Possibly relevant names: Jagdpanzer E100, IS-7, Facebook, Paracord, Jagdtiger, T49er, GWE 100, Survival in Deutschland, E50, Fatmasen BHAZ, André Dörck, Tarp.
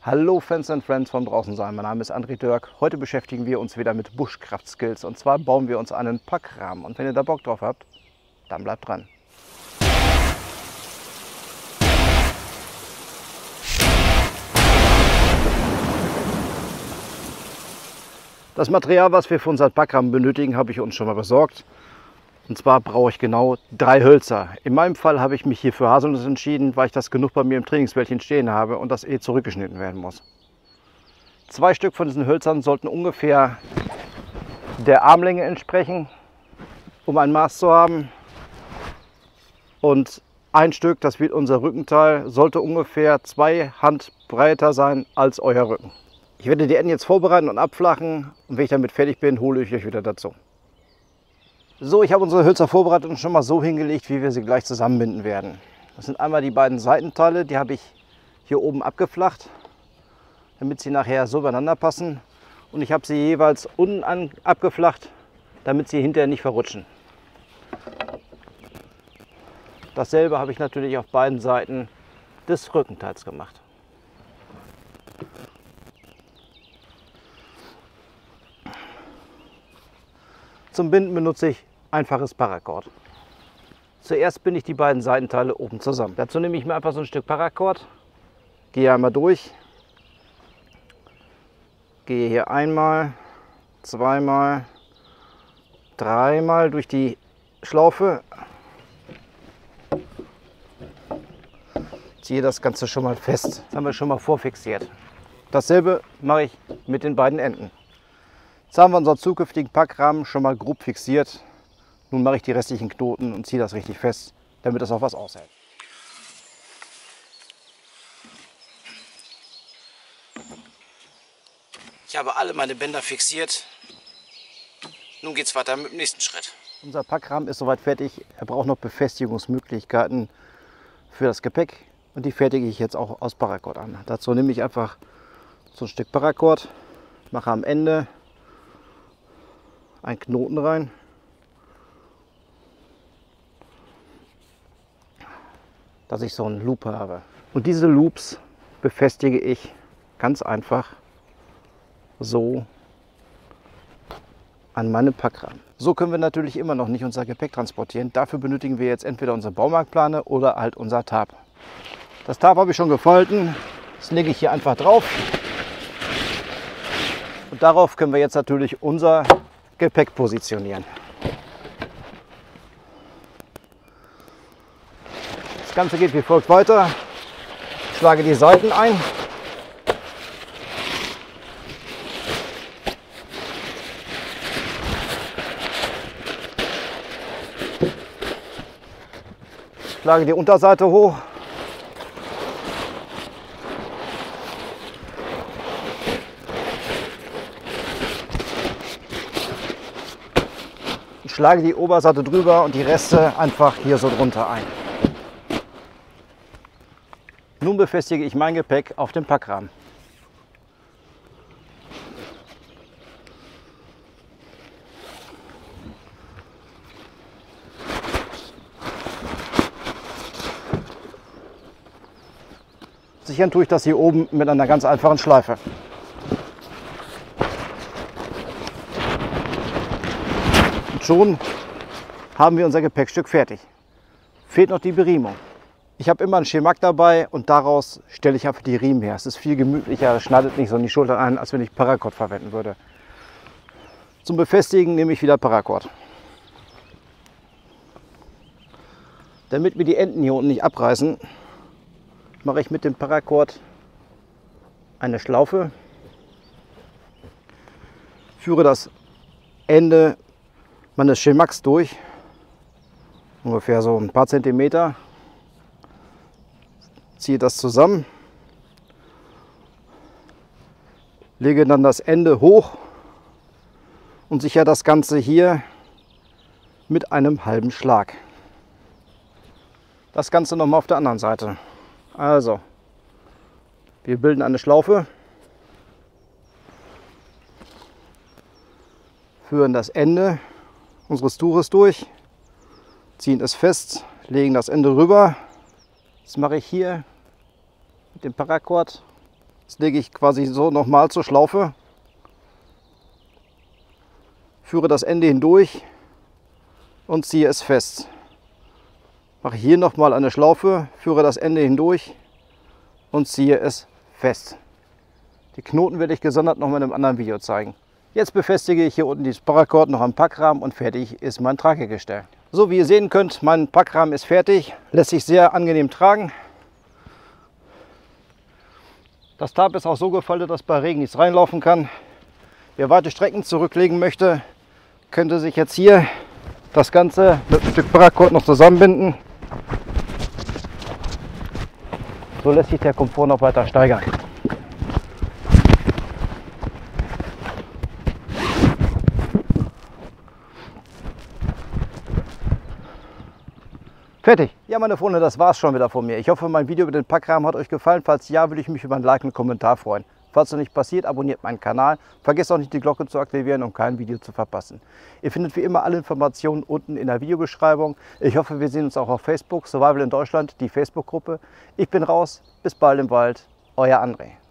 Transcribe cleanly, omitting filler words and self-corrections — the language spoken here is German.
Hallo Fans and Friends von draußen sein, mein Name ist André Dörck. Heute beschäftigen wir uns wieder mit Buschkraft-Skills und zwar bauen wir uns einen Packrahmen und wenn ihr da Bock drauf habt, dann bleibt dran. Das Material, was wir für unseren Packrahmen benötigen, habe ich uns schon mal besorgt. Und zwar brauche ich genau 3 Hölzer. In meinem Fall habe ich mich hier für Haselnuss entschieden, weil ich das genug bei mir im Trainingsbällchen stehen habe und das eh zurückgeschnitten werden muss. 2 Stück von diesen Hölzern sollten ungefähr der Armlänge entsprechen, um ein Maß zu haben. Und ein Stück, das wird unser Rückenteil, sollte ungefähr 2 Hand breiter sein als euer Rücken. Ich werde die Enden jetzt vorbereiten und abflachen und wenn ich damit fertig bin, hole ich euch wieder dazu. So, ich habe unsere Hölzer vorbereitet und schon mal so hingelegt, wie wir sie gleich zusammenbinden werden. Das sind einmal die beiden Seitenteile, die habe ich hier oben abgeflacht, damit sie nachher so übereinander passen. Und ich habe sie jeweils unten abgeflacht, damit sie hinterher nicht verrutschen. Dasselbe habe ich natürlich auf beiden Seiten des Rückenteils gemacht. Zum Binden benutze ich einfaches Paracord. Zuerst binde ich die beiden Seitenteile oben zusammen. Dazu nehme ich mir einfach so ein Stück Paracord, gehe einmal durch, gehe hier einmal, zweimal, dreimal durch die Schlaufe, ziehe das Ganze schon mal fest. Das haben wir schon mal vorfixiert. Dasselbe mache ich mit den beiden Enden. Jetzt haben wir unseren zukünftigen Packrahmen schon mal grob fixiert. Nun mache ich die restlichen Knoten und ziehe das richtig fest, damit das auch was aushält. Ich habe alle meine Bänder fixiert. Nun geht es weiter mit dem nächsten Schritt. Unser Packrahmen ist soweit fertig. Er braucht noch Befestigungsmöglichkeiten für das Gepäck. Und die fertige ich jetzt auch aus Paracord an. Dazu nehme ich einfach so ein Stück Paracord, mache am Ende einen Knoten rein, dass ich so einen Loop habe. Und diese Loops befestige ich ganz einfach so an meine Packrahmen. So können wir natürlich immer noch nicht unser Gepäck transportieren. Dafür benötigen wir jetzt entweder unsere Baumarktplane oder halt unser Tarp. Das Tarp habe ich schon gefalten. Das lege ich hier einfach drauf. Und darauf können wir jetzt natürlich unser Gepäck positionieren. Das Ganze geht wie folgt weiter. Ich schlage die Seiten ein. Ich schlage die Unterseite hoch. Ich schlage die Oberseite drüber und die Reste einfach hier so drunter ein. Nun befestige ich mein Gepäck auf dem Packrahmen. Sichern tue ich das hier oben mit einer ganz einfachen Schleife. Schon haben wir unser Gepäckstück fertig. Fehlt noch die Beriemung. Ich habe immer einen Schemak dabei und daraus stelle ich einfach die Riemen her. Es ist viel gemütlicher, es schneidet nicht so in die Schultern ein, als wenn ich Paracord verwenden würde. Zum Befestigen nehme ich wieder Paracord. Damit mir die Enden hier unten nicht abreißen, mache ich mit dem Paracord eine Schlaufe, führe das Ende meines Schemaks durch, ungefähr so ein paar Zentimeter, ziehe das zusammen, lege dann das Ende hoch und sichere das Ganze hier mit einem halben Schlag. Das Ganze nochmal auf der anderen Seite. Also, wir bilden eine Schlaufe, führen das Ende unseres Tuches durch, ziehen es fest, legen das Ende rüber. Das mache ich hier mit dem Paracord Jetzt lege ich quasi so nochmal zur Schlaufe, führe das Ende hindurch und ziehe es fest. Mache hier nochmal eine Schlaufe, führe das Ende hindurch und ziehe es fest. Die Knoten werde ich gesondert noch mal in einem anderen Video zeigen. Jetzt befestige ich hier unten dieses Paracord noch am Packrahmen und fertig ist mein Tragegestell. So, wie ihr sehen könnt, mein Packrahmen ist fertig, lässt sich sehr angenehm tragen. Das Tarp ist auch so gefaltet, dass bei Regen nichts reinlaufen kann. Wer weite Strecken zurücklegen möchte, könnte sich jetzt hier das Ganze mit einem Stück Paracord noch zusammenbinden. So lässt sich der Komfort noch weiter steigern. Fertig. Ja, meine Freunde, das war's schon wieder von mir. Ich hoffe, mein Video über den Packrahmen hat euch gefallen. Falls ja, würde ich mich über ein Like und einen Kommentar freuen. Falls noch nicht passiert, abonniert meinen Kanal. Vergesst auch nicht, die Glocke zu aktivieren, um kein Video zu verpassen. Ihr findet wie immer alle Informationen unten in der Videobeschreibung. Ich hoffe, wir sehen uns auch auf Facebook, Survival in Deutschland, die Facebook-Gruppe. Ich bin raus, bis bald im Wald, euer André.